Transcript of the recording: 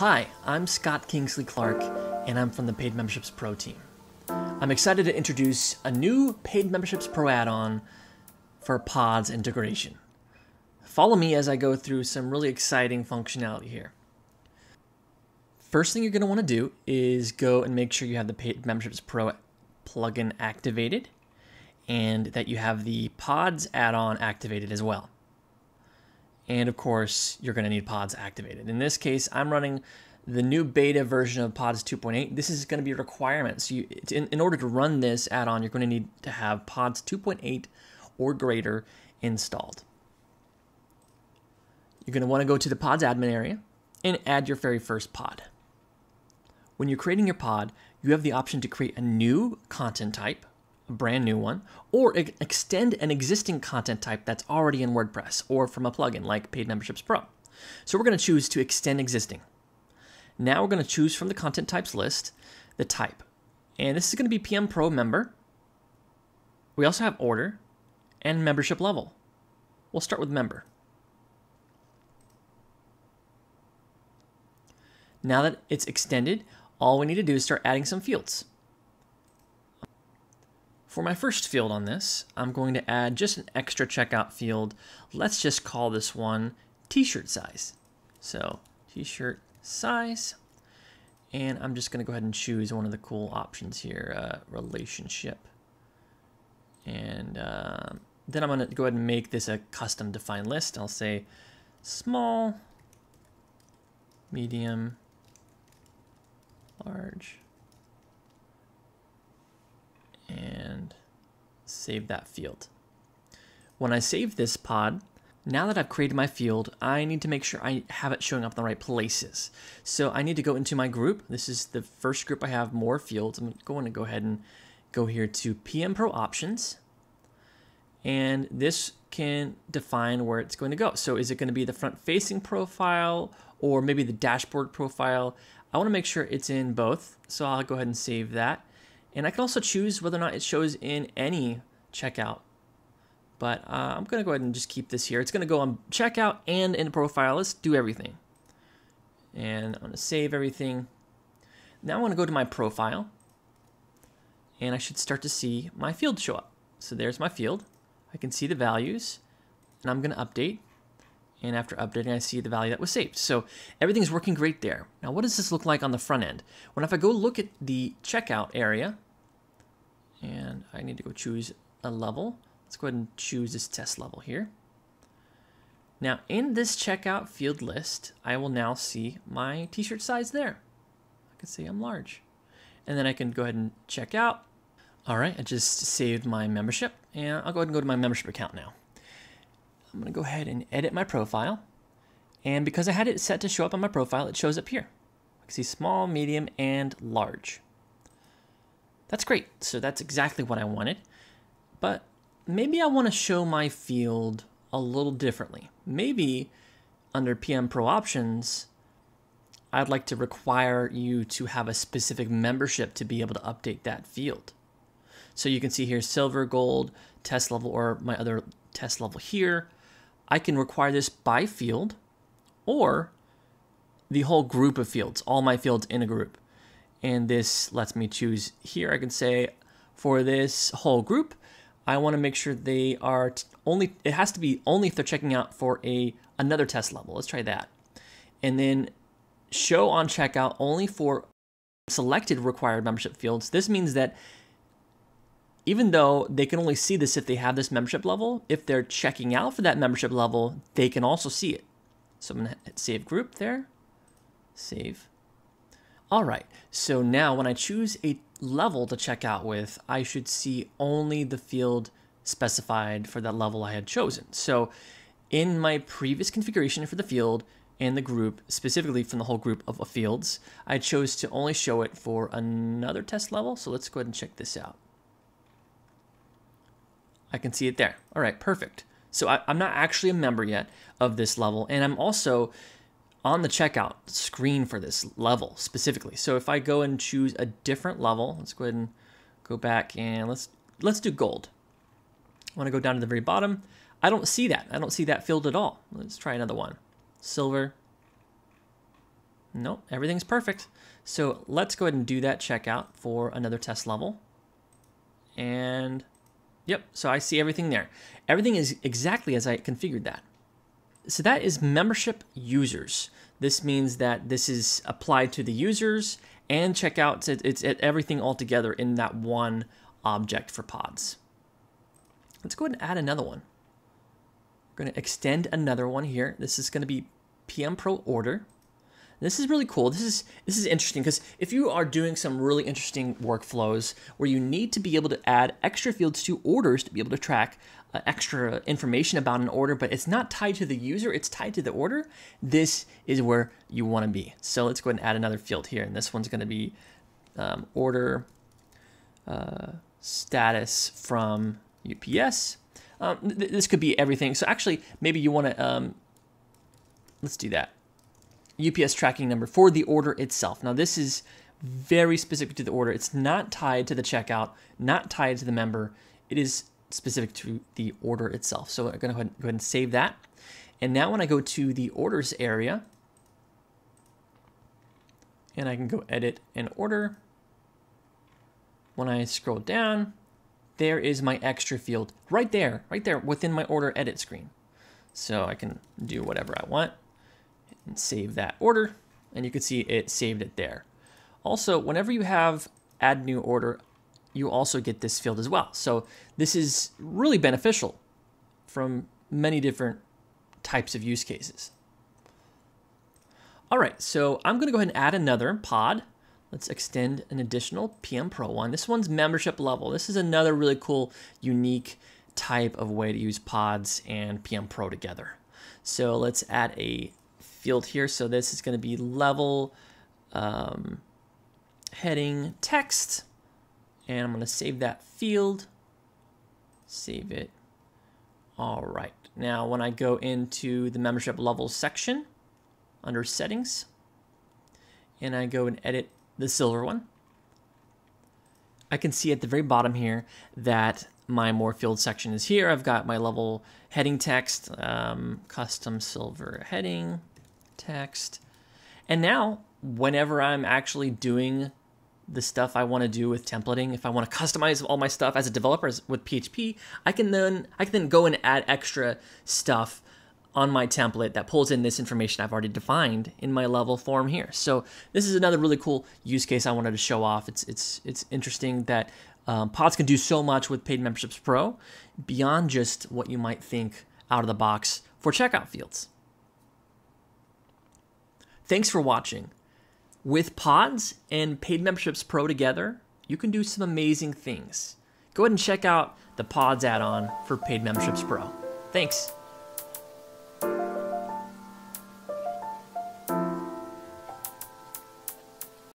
Hi, I'm Scott Kingsley-Clark, and I'm from the Paid Memberships Pro team. I'm excited to introduce a new Paid Memberships Pro add-on for Pods integration. Follow me as I go through some really exciting functionality here. First thing you're going to want to do is go and make sure you have the Paid Memberships Pro plugin activated and that you have the Pods add-on activated as well. And of course, you're going to need Pods activated. In this case, I'm running the new beta version of Pods 2.8. This is going to be a requirement. So in order to run this add-on, you're going to need to have Pods 2.8 or greater installed. You're going to want to go to the Pods admin area and add your very first pod. When you're creating your pod, you have the option to create a new content type, a brand new one, or extend an existing content type that's already in WordPress or from a plugin like Paid Memberships Pro. So we're going to choose to extend existing. Now we're going to choose from the content types list, the type. And this is going to be PM Pro member. We also have order and membership level. We'll start with member. Now that it's extended, all we need to do is start adding some fields. For my first field on this, I'm going to add just an extra checkout field. Let's just call this one t-shirt size. So t-shirt size, and I'm just going to go ahead and choose one of the cool options here, relationship. And then I'm going to go ahead and make this a custom defined list. I'll say small, medium, large. And save that field. When I save this pod, now that I've created my field, I need to make sure I have it showing up in the right places. So I need to go into my group. This is the first group I have, more fields. I'm going to go ahead and go here to PM Pro options. And this can define where it's going to go. So is it going to be the front facing profile or maybe the dashboard profile? I want to make sure it's in both. So I'll go ahead and save that. And I can also choose whether or not it shows in any checkout. But I'm going to go ahead and just keep this here. It's going to go on checkout and in profile. Let's do everything. And I'm going to save everything. Now I'm going to go to my profile. And I should start to see my field show up. So there's my field. I can see the values. And I'm going to update. And after updating, I see the value that was saved. So everything's working great there. Now, what does this look like on the front end? Well, if I go look at the checkout area, and I need to go choose a level. Let's go ahead and choose this test level here. Now in this checkout field list, I will now see my t-shirt size there. I can say I'm large. And then I can go ahead and check out. All right, I just saved my membership, and I'll go ahead and go to my membership account now. I'm gonna go ahead and edit my profile. And because I had it set to show up on my profile, it shows up here. I can see small, medium, and large. That's great. So that's exactly what I wanted. But maybe I want to show my field a little differently. Maybe under PM Pro options, I'd like to require you to have a specific membership to be able to update that field. So you can see here silver, gold, test level, or my other test level here. I can require this by field or the whole group of fields, all my fields in a group. And this lets me choose here. I can say for this whole group, I want to make sure they are only, it has to be only if they're checking out for another test level. Let's try that. And then show on checkout only for selected required membership fields. This means that even though they can only see this if they have this membership level, if they're checking out for that membership level, they can also see it. So I'm gonna hit save group there, save. All right, so now when I choose a level to check out with, I should see only the field specified for that level I had chosen. So in my previous configuration for the field and the group, specifically from the whole group of fields, I chose to only show it for another test level. So let's go ahead and check this out. I can see it there. All right, perfect. So I'm not actually a member yet of this level, and I'm also on the checkout screen for this level specifically. So if I go and choose a different level, let's go ahead and go back and let's do gold. I want to go down to the very bottom. I don't see that. I don't see that field at all. Let's try another one. Silver. Nope, everything's perfect. So let's go ahead and do that checkout for another test level. And yep, so I see everything there. Everything is exactly as I configured that. So that is membership users. This means that this is applied to the users and checkouts. It's everything all together in that one object for pods. Let's go ahead and add another one. We're going to extend another one here. This is going to be PM Pro order. This is really cool. This is interesting because if you are doing some really interesting workflows where you need to be able to add extra fields to orders to be able to track extra information about an order, but it's not tied to the user, it's tied to the order, this is where you want to be. So let's go ahead and add another field here, and this one's going to be order status from UPS. This could be everything. So actually, maybe you want to, let's do that. UPS tracking number for the order itself. Now this is very specific to the order. It's not tied to the checkout, not tied to the member. It is specific to the order itself. So I'm going to go ahead and save that. And now when I go to the orders area, and I can go edit and order. When I scroll down, there is my extra field right there within my order edit screen. So I can do whatever I want and save that order, and you can see it saved it there. Also, whenever you have add new order, you also get this field as well. So this is really beneficial from many different types of use cases. All right, so I'm gonna go ahead and add another pod. Let's extend an additional PM Pro one. This one's membership level. This is another really cool, unique type of way to use pods and PM Pro together. So let's add a field here. So this is going to be level heading text, and I'm going to save that field, save it. All right, now when I go into the membership level section under settings, and I go and edit the silver one, I can see at the very bottom here that my more field section is here. I've got my level heading text, custom silver heading text. And now whenever I'm actually doing the stuff I want to do with templating, if I want to customize all my stuff as a developer with PHP, I can then go and add extra stuff on my template that pulls in this information I've already defined in my level form here. So this is another really cool use case I wanted to show off. It's interesting that Pods can do so much with Paid Memberships Pro beyond just what you might think out of the box for checkout fields. Thanks for watching. With Pods and Paid Memberships Pro together, you can do some amazing things. Go ahead and check out the Pods add-on for Paid Memberships Pro. Thanks.